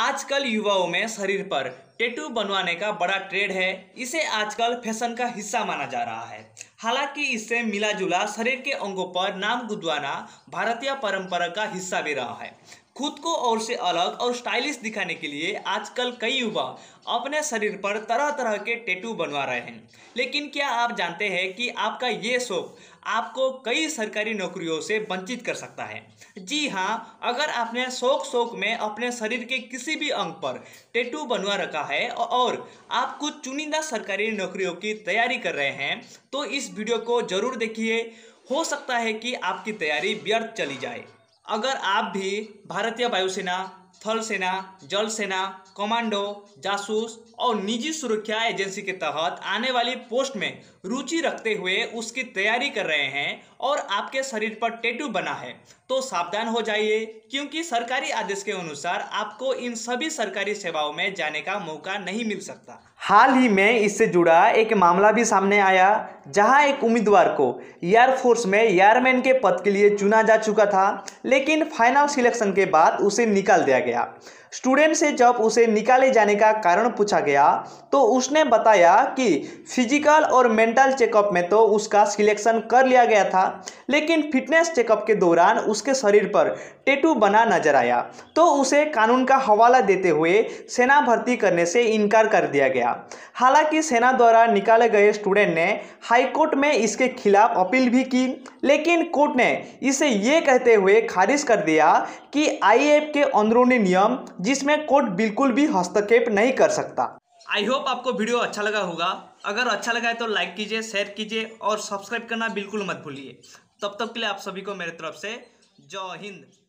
आजकल युवाओं में शरीर पर टैटू बनवाने का बड़ा ट्रेंड है। इसे आजकल फैशन का हिस्सा माना जा रहा है। हालांकि इससे मिला जुला शरीर के अंगों पर नाम गुदवाना भारतीय परंपरा का हिस्सा भी रहा है। खुद को और से अलग और स्टाइलिश दिखाने के लिए आजकल कई युवा अपने शरीर पर तरह तरह के टैटू बनवा रहे हैं। लेकिन क्या आप जानते हैं कि आपका ये शौक आपको कई सरकारी नौकरियों से वंचित कर सकता है? जी हाँ, अगर आपने शौक में अपने शरीर के किसी भी अंग पर टैटू बनवा रखा है और आप कुछ चुनिंदा सरकारी नौकरियों की तैयारी कर रहे हैं तो इस वीडियो को जरूर देखिए। हो सकता है कि आपकी तैयारी व्यर्थ चली जाए। अगर आप भी भारतीय वायुसेना, थल सेना, जल सेना, कमांडो, जासूस और निजी सुरक्षा एजेंसी के तहत आने वाली पोस्ट में रुचि रखते हुए उसकी तैयारी कर रहे हैं और आपके शरीर पर टैटू बना है तो सावधान हो जाइए, क्योंकि सरकारी आदेश के अनुसार आपको इन सभी सरकारी सेवाओं में जाने का मौका नहीं मिल सकता। हाल ही में इससे जुड़ा एक मामला भी सामने आया, जहां एक उम्मीदवार को एयरफोर्स में एयरमैन के पद के लिए चुना जा चुका था, लेकिन फाइनल सिलेक्शन के बाद उसे निकाल दिया गया। स्टूडेंट से जब उसे निकाले जाने का कारण पूछा गया तो उसने बताया कि फिजिकल और मेंटल चेकअप में तो उसका सिलेक्शन कर लिया गया था, लेकिन फिटनेस चेकअप के दौरान उसके शरीर पर टैटू बना नजर आया तो उसे कानून का हवाला देते हुए सेना भर्ती करने से इनकार कर दिया गया। हालांकि सेना द्वारा निकाले गए स्टूडेंट ने हाईकोर्ट में इसके खिलाफ अपील भी की, लेकिन कोर्ट ने इसे ये कहते हुए खारिज कर दिया कि IAF के अंदरूनी नियम जिसमें कोर्ट बिल्कुल भी हस्तक्षेप नहीं कर सकता। आई होप आपको वीडियो अच्छा लगा होगा। अगर अच्छा लगा है तो लाइक कीजिए, शेयर कीजिए और सब्सक्राइब करना बिल्कुल मत भूलिए। तब तक के लिए आप सभी को मेरे तरफ से जय हिंद।